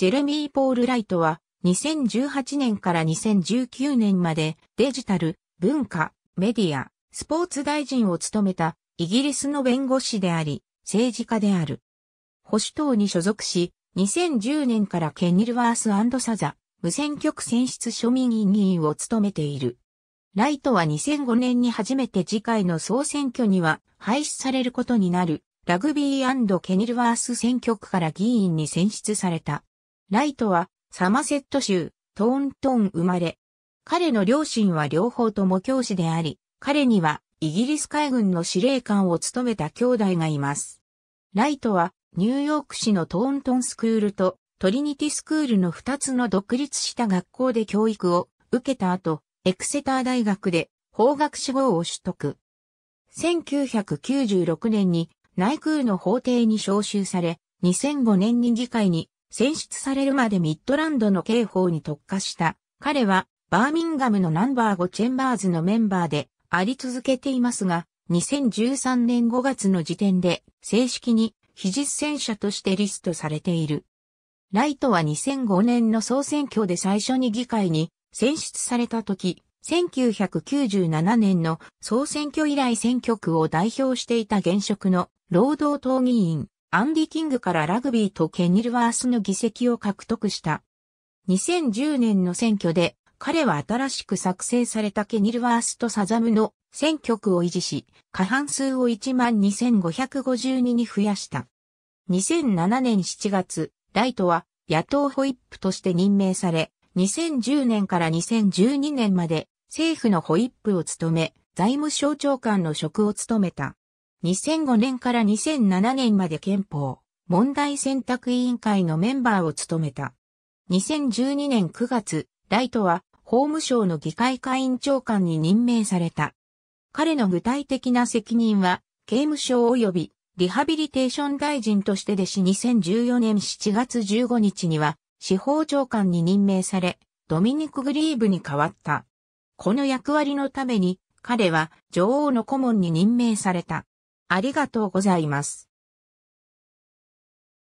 ジェレミー・ポール・ライトは2018年から2019年までデジタル、文化、メディア、スポーツ大臣を務めたイギリスの弁護士であり、政治家である。保守党に所属し、2010年からケニルワース&サザ、無選挙区選出庶民議員を務めている。ライトは2005年に初めて次回の総選挙には廃止されることになるラグビー&ケニルワース選挙区から議員に選出された。ライトはサマセット州トーントン生まれ。彼の両親は両方とも教師であり、彼にはイギリス海軍の司令官を務めた兄弟がいます。ライトはニューヨーク市のトーントンスクールとトリニティスクールの2つの独立した学校で教育を受けた後、エクセター大学で法学士号を取得。1996年に内宮の法廷に召集され、2005年に議会に選出されるまでミッドランドの刑法に特化した。彼はバーミンガムのNo.5チェンバーズのメンバーであり続けていますが、2013年5月の時点で正式に被実践者としてリストされている。ライトは2005年の総選挙で最初に議会に選出された時、1997年の総選挙以来選挙区を代表していた現職の労働党議員、アンディ・キングからラグビーとケニルワースの議席を獲得した。2010年の選挙で、彼は新しく作成されたケニルワースとサザムの選挙区を維持し、過半数を 12,552 に増やした。2007年7月、ライトは野党ホイップとして任命され、2010年から2012年まで政府のホイップを務め、財務省長官の職を務めた。2005年から2007年まで憲法問題選択委員会のメンバーを務めた。2012年9月、ライトは法務省の議会下院長官に任命された。彼の具体的な責任は、刑務省及びリハビリテーション大臣としてでし2014年7月15日には、司法長官に任命され、ドミニク・グリーブに代わった。この役割のために、彼は女王の顧問に任命された。ありがとうございます。